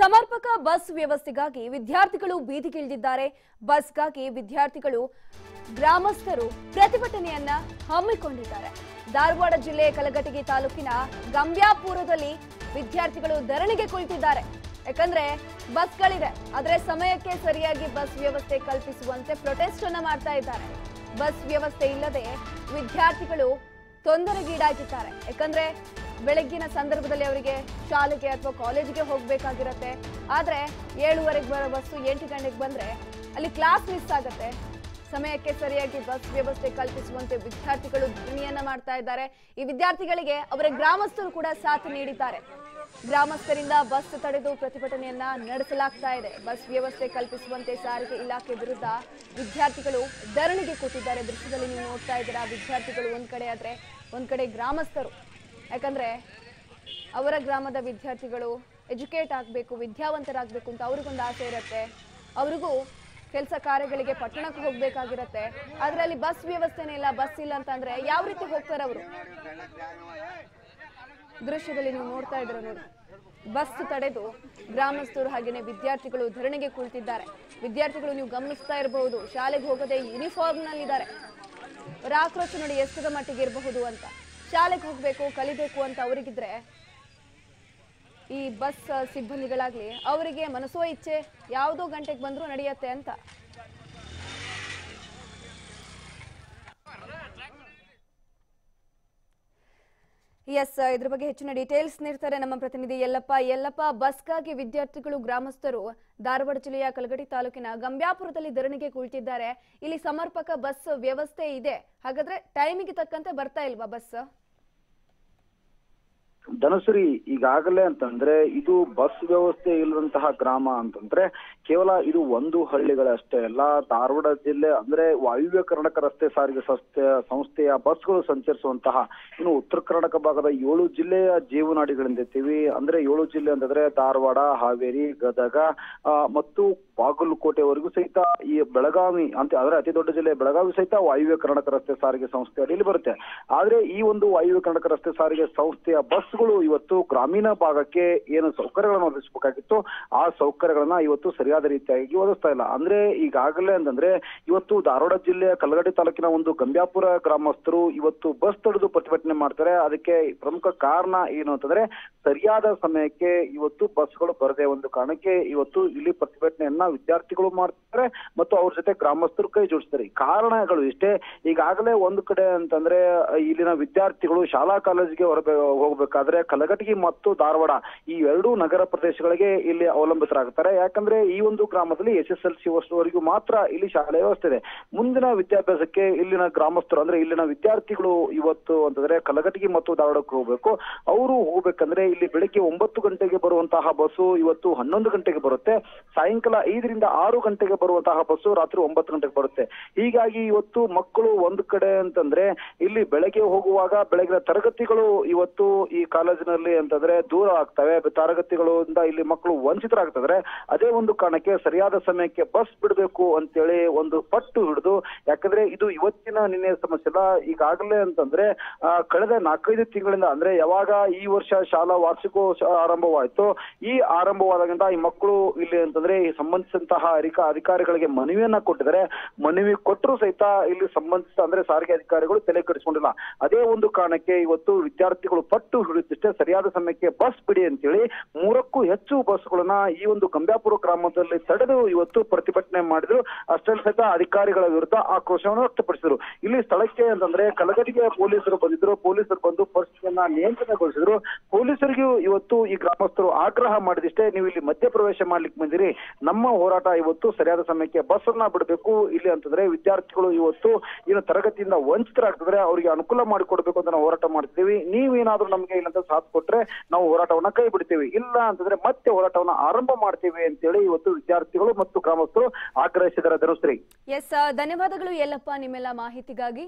ಸಮರ್ಪಕ ಬಸ್ ವ್ಯವಸ್ಥೆಗಾಗಿ ವಿದ್ಯಾರ್ಥಿಗಳು ಬೀದಿಗೆ ಇಳಿದಿದ್ದಾರೆ. ಬಸ್ಗಾಗಿ ವಿದ್ಯಾರ್ಥಿಗಳು ಗ್ರಾಮಸ್ಥರು ಪ್ರತಿಭಟನೆಯನ್ನ ಹಮ್ಮಿಕೊಂಡಿದ್ದಾರೆ. ಧಾರವಾಡ ಜಿಲ್ಲೆ ಕಲಘಟಗಿ ತಾಲೂಕಿನ ಗಂಬ್ಯಾಪುರದಲ್ಲಿ ವಿದ್ಯಾರ್ಥಿಗಳು ಧರಣಿಗೆ ಕುಳಿತಿದ್ದಾರೆ. ಯಾಕಂದ್ರೆ ಬಸ್ಗಳಿವೆ, ಆದರೆ ಸಮಯಕ್ಕೆ ಸರಿಯಾಗಿ ಬಸ್ ವ್ಯವಸ್ಥೆ ಕಲ್ಪಿಸುವಂತೆ ಪ್ರೊಟೆಸ್ಟ್ ಅನ್ನು ಮಾಡ್ತಾ ಇದ್ದಾರೆ. ಬಸ್ ವ್ಯವಸ್ಥೆ ಇಲ್ಲದೆ ವಿದ್ಯಾರ್ಥಿಗಳು ತೊಂದರೆಗೀಡಾಗಿದ್ದಾರೆ. ಯಾಕಂದ್ರೆ ಬೆಳಗ್ಗಿನ ಸಂದರ್ಭದಲ್ಲಿ ಅವರಿಗೆ ಶಾಲೆಗೆ ಅಥವಾ ಕಾಲೇಜಿಗೆ ಹೋಗಬೇಕಾಗಿರುತ್ತೆ. ಆದರೆ 7:30ಕ್ಕೆ ಬರೋ ಬಸ್ಸು 8 ಗಂಟೆಗೆ ಬಂದರೆ ಅಲ್ಲಿ ಕ್ಲಾಸ್ ಮಿಸ್ ಆಗುತ್ತೆ. ಸಮಯಕ್ಕೆ ಸರಿಯಾಗಿ ಬಸ್ ವ್ಯವಸ್ಥೆ ಕಲ್ಪಿಸುವಂತೆ ವಿದ್ಯಾರ್ಥಿಗಳು ಧರಣಿಯನ್ನ ಮಾಡ್ತಾ ಇದ್ದಾರೆ. ಈ ವಿದ್ಯಾರ್ಥಿಗಳಿಗೆ ಅವರ ಗ್ರಾಮಸ್ಥರು ಕೂಡ ಸಾಥ್ ನೀಡಿದ್ದಾರೆ. ಗ್ರಾಮಸ್ಥರಿಂದ ಬಸ್ ತಡೆದು ಪ್ರತಿಭಟನೆಯನ್ನ ನಡೆಸಲಾಗ್ತಾ ಇದೆ. ಬಸ್ ವ್ಯವಸ್ಥೆ ಕಲ್ಪಿಸುವಂತೆ ಸಾರಿಗೆ ಇಲಾಖೆ ವಿರುದ್ಧ ವಿದ್ಯಾರ್ಥಿಗಳು ಧರಣಿಗೆ ಕೂತಿದ್ದಾರೆ. ದೃಶ್ಯದಲ್ಲಿ ನೀವು ನೋಡ್ತಾ ಇದ್ದೀರಾ, ವಿದ್ಯಾರ್ಥಿಗಳು ಒಂದ್ ಕಡೆ ಆದ್ರೆ ಒಂದ್ ಕಡೆ ಗ್ರಾಮಸ್ಥರು. ಯಾಕಂದ್ರೆ ಅವರ ಗ್ರಾಮದ ವಿದ್ಯಾರ್ಥಿಗಳು ಎಜುಕೇಟ್ ಆಗಬೇಕು, ವಿದ್ಯಾವಂತರಾಗಬೇಕು ಅಂತ ಅವ್ರಿಗೊಂದು ಆಸೆ ಇರುತ್ತೆ. ಅವ್ರಿಗೂ ಕೆಲಸ ಕಾರ್ಯಗಳಿಗೆ ಪಟ್ಟಣಕ್ಕೆ ಹೋಗ್ಬೇಕಾಗಿರತ್ತೆ. ಆದ್ರೆ ಅಲ್ಲಿ ಬಸ್ ವ್ಯವಸ್ಥೆನೇ ಇಲ್ಲ, ಬಸ್ ಇಲ್ಲ ಅಂತಂದ್ರೆ ಯಾವ ರೀತಿ ಹೋಗ್ತಾರೆ ಅವರು? ದೃಶ್ಯದಲ್ಲಿ ನೀವು ನೋಡ್ತಾ ಇದ್ರ ನೋಡಿ, ಬಸ್ ತಡೆದು ಗ್ರಾಮಸ್ಥರು ಹಾಗೇನೆ ವಿದ್ಯಾರ್ಥಿಗಳು ಧರಣಿಗೆ ಕುಳಿತಿದ್ದಾರೆ. ವಿದ್ಯಾರ್ಥಿಗಳು ನೀವು ಗಮನಿಸ್ತಾ ಇರಬಹುದು, ಶಾಲೆಗೆ ಹೋಗದೆ ಯೂನಿಫಾರ್ಮ್ ನಲ್ಲಿ ಇದ್ದಾರೆ. ಅವರ ಆಕ್ರೋಶ ನೋಡಿ ಎಷ್ಟರ ಮಟ್ಟಿಗೆ ಇರಬಹುದು ಅಂತ. ಶಾಲೆಗೆ ಹೋಗ್ಬೇಕು, ಕಲಿಬೇಕು ಅಂತ ಅವರಿಗಿದ್ರೆ ಈ ಬಸ್ ಸಿಬ್ಬಂದಿಗಳಾಗ್ಲಿ ಅವರಿಗೆ ಮನಸೋ ಇಚ್ಛೆ ಯಾವುದೋ ಗಂಟೆಗೆ ಬಂದರೂ ನಡೆಯುತ್ತೆ ಅಂತ. ಎಸ್, ಇದ್ರ ಬಗ್ಗೆ ಹೆಚ್ಚಿನ ಡೀಟೇಲ್ಸ್ ನೀಡ್ತಾರೆ ನಮ್ಮ ಪ್ರತಿನಿಧಿ ಯಲ್ಲಪ್ಪ. ಯಲ್ಲಪ್ಪ, ಬಸ್ಗಾಗಿ ವಿದ್ಯಾರ್ಥಿಗಳು ಗ್ರಾಮಸ್ಥರು ಧಾರವಾಡ ಜಿಲ್ಲೆಯ ಕಲಘಟಗಿ ತಾಲೂಕಿನ ಗಂಬ್ಯಾಪುರದಲ್ಲಿ ಧರಣಿಗೆ ಕುಳಿತಿದ್ದಾರೆ. ಇಲ್ಲಿ ಸಮರ್ಪಕ ಬಸ್ ವ್ಯವಸ್ಥೆ ಇದೆ, ಹಾಗಾದ್ರೆ ಟೈಮಿಗೆ ತಕ್ಕಂತೆ ಬರ್ತಾ ಇಲ್ವಾ ಬಸ್? ಧನಶ್ರೀ, ಈಗಾಗಲೇ ಅಂತಂದ್ರೆ ಇದು ಬಸ್ ವ್ಯವಸ್ಥೆ ಇಲ್ಲದಂತಹ ಗ್ರಾಮ ಅಂತಂದ್ರೆ ಕೇವಲ ಇದು ಒಂದು ಹಳ್ಳಿಗಳಷ್ಟೇ ಅಲ್ಲ. ಧಾರವಾಡ ಜಿಲ್ಲೆ ಅಂದ್ರೆ ವಾಯುವ್ಯ ಕರ್ನಾಟಕ ರಸ್ತೆ ಸಾರಿಗೆ ಸಂಸ್ಥೆಯ ಬಸ್ಗಳು ಸಂಚರಿಸುವಂತಹ ಇನ್ನು ಉತ್ತರ ಕರ್ನಾಟಕ ಭಾಗದ 7 ಜಿಲ್ಲೆಯ ಜೀವನಾಡಿಗಳಿಂದಿರ್ತೀವಿ. ಅಂದ್ರೆ 7 ಜಿಲ್ಲೆ ಅಂತಂದ್ರೆ ಧಾರವಾಡ, ಹಾವೇರಿ, ಗದಗ ಮತ್ತು ಬಾಗಲಕೋಟೆವರೆಗೂ ಸಹಿತ ಈ ಬೆಳಗಾವಿ ಅಂತ ಅಂದ್ರೆ ಅತಿ ದೊಡ್ಡ ಜಿಲ್ಲೆ ಬೆಳಗಾವಿ ಸಹಿತ ವಾಯುವ್ಯ ಕರ್ನಾಟಕ ರಸ್ತೆ ಸಾರಿಗೆ ಸಂಸ್ಥೆ ಅಡಿಯಲ್ಲಿ ಬರುತ್ತೆ. ಆದ್ರೆ ಈ ಒಂದು ವಾಯುವ್ಯ ಕರ್ನಾಟಕ ರಸ್ತೆ ಸಾರಿಗೆ ಸಂಸ್ಥೆಯ ಬಸ್ಗಳು ಇವತ್ತು ಗ್ರಾಮೀಣ ಭಾಗಕ್ಕೆ ಏನು ಸೌಕರ್ಯಗಳನ್ನು ಒದಗಿಸಬೇಕಾಗಿತ್ತು ಆ ಸೌಕರ್ಯಗಳನ್ನ ಇವತ್ತು ಸರಿಯಾದ ರೀತಿಯಾಗಿ ಒದಗಿಸ್ತಾ ಇಲ್ಲ. ಅಂದ್ರೆ ಈಗಾಗಲೇ ಅಂತಂದ್ರೆ ಇವತ್ತು ಧಾರವಾಡ ಜಿಲ್ಲೆಯ ಕಲಘಟಗಿ ತಾಲೂಕಿನ ಒಂದು ಗಂಬ್ಯಾಪುರ ಗ್ರಾಮಸ್ಥರು ಇವತ್ತು ಬಸ್ ತಡೆದು ಪ್ರತಿಭಟನೆ ಮಾಡ್ತಾರೆ. ಅದಕ್ಕೆ ಪ್ರಮುಖ ಕಾರಣ ಏನು ಅಂತಂದ್ರೆ ಸರಿಯಾದ ಸಮಯಕ್ಕೆ ಇವತ್ತು ಬಸ್ಗಳು ಬರದೆ ಒಂದು ಕಾರಣಕ್ಕೆ ಇವತ್ತು ಇಲ್ಲಿ ಪ್ರತಿಭಟನೆಯನ್ನ ವಿದ್ಯಾರ್ಥಿಗಳು ಮಾಡ್ತಾರೆ ಮತ್ತು ಅವ್ರ ಜೊತೆ ಗ್ರಾಮಸ್ಥರು ಕೈ ಜೋಡಿಸ್ತಾರೆ. ಕಾರಣಗಳು ಇಷ್ಟೇ. ಈಗಾಗಲೇ ಒಂದು ಕಡೆ ಅಂತಂದ್ರೆ ಇಲ್ಲಿನ ವಿದ್ಯಾರ್ಥಿಗಳು ಶಾಲಾ ಕಾಲೇಜಿಗೆ ಹೋಗ್ಬೇಕಾದ್ರೆ ಕಲಘಟಗಿ ಮತ್ತು ಧಾರವಾಡ ಈ 2 ನಗರ ಪ್ರದೇಶಗಳಿಗೆ ಇಲ್ಲಿ ಅವಲಂಬಿತರಾಗ್ತಾರೆ. ಯಾಕಂದ್ರೆ ಈ ಒಂದು ಗ್ರಾಮದಲ್ಲಿ SSLC ವರ್ಷವರೆಗೂ ಮಾತ್ರ ಇಲ್ಲಿ ಶಾಲೆ ವ್ಯವಸ್ಥೆ ಇದೆ. ಮುಂದಿನ ವಿದ್ಯಾಭ್ಯಾಸಕ್ಕೆ ಇಲ್ಲಿನ ಗ್ರಾಮಸ್ಥರು ಅಂದ್ರೆ ಇಲ್ಲಿನ ವಿದ್ಯಾರ್ಥಿಗಳು ಇವತ್ತು ಅಂತಂದ್ರೆ ಕಲಘಟಗಿ ಮತ್ತು ಧಾರವಾಡಕ್ಕೆ ಹೋಗ್ಬೇಕು. ಅವರು ಹೋಗ್ಬೇಕಂದ್ರೆ ಇಲ್ಲಿ ಬೆಳಿಗ್ಗೆ 9 ಗಂಟೆಗೆ ಬರುವಂತಹ ಬಸ್ಸು ಇವತ್ತು 11 ಗಂಟೆಗೆ ಬರುತ್ತೆ. ಸಾಯಂಕಾಲ 5ರಿಂದ 6 ಗಂಟೆಗೆ ಬರುವಂತಹ ಬಸ್ಸು ರಾತ್ರಿ 9 ಗಂಟೆಗೆ ಬರುತ್ತೆ. ಹೀಗಾಗಿ ಇವತ್ತು ಮಕ್ಕಳು ಒಂದು ಕಡೆ ಅಂತಂದ್ರೆ ಇಲ್ಲಿ ಬೆಳಗ್ಗೆ ಹೋಗುವಾಗ ಬೆಳಗಿನ ತರಗತಿಗಳು ಇವತ್ತು ಈ ಕಾಲೇಜಿನಲ್ಲಿ ಅಂತಂದ್ರೆ ದೂರ ಆಗ್ತವೆ. ತರಗತಿಗಳಿಂದ ಇಲ್ಲಿ ಮಕ್ಕಳು ವಂಚಿತರಾಗ್ತದ್ರೆ ಅದೇ ಒಂದು ಕಾರಣಕ್ಕೆ ಸರಿಯಾದ ಸಮಯಕ್ಕೆ ಬಸ್ ಬಿಡಬೇಕು ಅಂತೇಳಿ ಒಂದು ಪಟ್ಟು ಹಿಡಿದು, ಯಾಕಂದ್ರೆ ಇದು ಇವತ್ತಿನ ನಿನ್ನೆ ಸಮಸ್ಯೆ ಅಲ್ಲ. ಈಗಾಗಲೇ ಅಂತಂದ್ರೆ ಕಳೆದ 4-5 ತಿಂಗಳಿಂದ ಅಂದ್ರೆ ಯಾವಾಗ ಈ ವರ್ಷ ಶಾಲಾ ವಾರ್ಷಿಕೋತ್ಸವ ಆರಂಭವಾಯಿತು, ಈ ಆರಂಭವಾದಾಗಿಂದ ಈ ಮಕ್ಕಳು ಇಲ್ಲಿ ಅಂತಂದ್ರೆ ಈ ಸಂಬಂಧಿಸಿದಂತಹ ಅಧಿಕಾರಿಗಳಿಗೆ ಮನವಿಯನ್ನ ಕೊಟ್ಟಿದ್ದಾರೆ. ಮನವಿ ಕೊಟ್ಟರು ಸಹಿತ ಇಲ್ಲಿ ಸಂಬಂಧಿಸಿದ ಅಂದ್ರೆ ಸಾರಿಗೆ ಅಧಿಕಾರಿಗಳು ತಲೆ ಕೆಡಿಸಿಕೊಂಡಿಲ್ಲ. ಅದೇ ಒಂದು ಕಾರಣಕ್ಕೆ ಇವತ್ತು ವಿದ್ಯಾರ್ಥಿಗಳು ಪಟ್ಟು ಹಿಡಿದಿಷ್ಟೇ ಸರಿಯಾದ ಸಮಯಕ್ಕೆ ಬಸ್ ಬಿಡಿ ಅಂತೇಳಿ 3ಕ್ಕೂ ಹೆಚ್ಚು ಬಸ್ಗಳನ್ನ ಈ ಒಂದು ಗಂಬ್ಯಾಪುರ ಗ್ರಾಮದಲ್ಲಿ ತಡೆದು ಇವತ್ತು ಪ್ರತಿಭಟನೆ ಮಾಡಿದ್ರು. ಅಷ್ಟರಲ್ಲಿ ಸಹಿತ ಅಧಿಕಾರಿಗಳ ವಿರುದ್ಧ ಆಕ್ರೋಶವನ್ನು ವ್ಯಕ್ತಪಡಿಸಿದ್ರು. ಇಲ್ಲಿ ಸ್ಥಳಕ್ಕೆ ಅಂತಂದ್ರೆ ಕಲಘಟಗಿಯ ಪೊಲೀಸರು ಬಂದಿದ್ರು. ಪೊಲೀಸರು ಬಂದು ಪರಿಸ್ಥಿತಿಯನ್ನ ನಿಯಂತ್ರಣಗೊಳಿಸಿದ್ರು. ಪೊಲೀಸರಿಗೂ ಇವತ್ತು ಈ ಗ್ರಾಮಸ್ಥರು ಆಗ್ರಹ ಮಾಡಿದಿಷ್ಟೇ, ನೀವು ಇಲ್ಲಿ ಮಧ್ಯಪ್ರವೇಶ ಮಾಡ್ಲಿಕ್ಕೆ ಬಂದಿರಿ, ನಮ್ಮ ಹೋರಾಟ ಇವತ್ತು ಸರಿಯಾದ ಸಮಯಕ್ಕೆ ಬಸ್ ಅನ್ನ ಬಿಡಬೇಕು, ಇಲ್ಲಿ ಅಂತಂದ್ರೆ ವಿದ್ಯಾರ್ಥಿಗಳು ಇವತ್ತು ಏನು ತರಗತಿಯಿಂದ ವಂಚಿತರಾಗ್ತದ್ರೆ ಅವರಿಗೆ ಅನುಕೂಲ ಮಾಡಿಕೊಡ್ಬೇಕು ಅಂತ ನಾವು ಹೋರಾಟ ಮಾಡ್ತೀವಿ, ನೀವೇನಾದ್ರೂ ನಮ್ಗೆ ಇಲ್ಲಂತ ಸಾಥ್ ಕೊಟ್ರೆ ನಾವು ಹೋರಾಟವನ್ನ ಕೈ ಬಿಡ್ತೀವಿ, ಇಲ್ಲ ಅಂತಂದ್ರೆ ಮತ್ತೆ ಹೋರಾಟವನ್ನ ಆರಂಭ ಮಾಡ್ತೀವಿ ಅಂತೇಳಿ ಇವತ್ತು ವಿದ್ಯಾರ್ಥಿಗಳು ಮತ್ತು ಗ್ರಾಮಸ್ಥರು ಆಗ್ರಹಿಸಿದ್ದಾರೆ. ಧನುಶ್ರೀ, ಎಸ್, ಧನ್ಯವಾದಗಳು ಯಲ್ಲಪ್ಪ ನಿಮ್ಮೆಲ್ಲ ಮಾಹಿತಿಗಾಗಿ.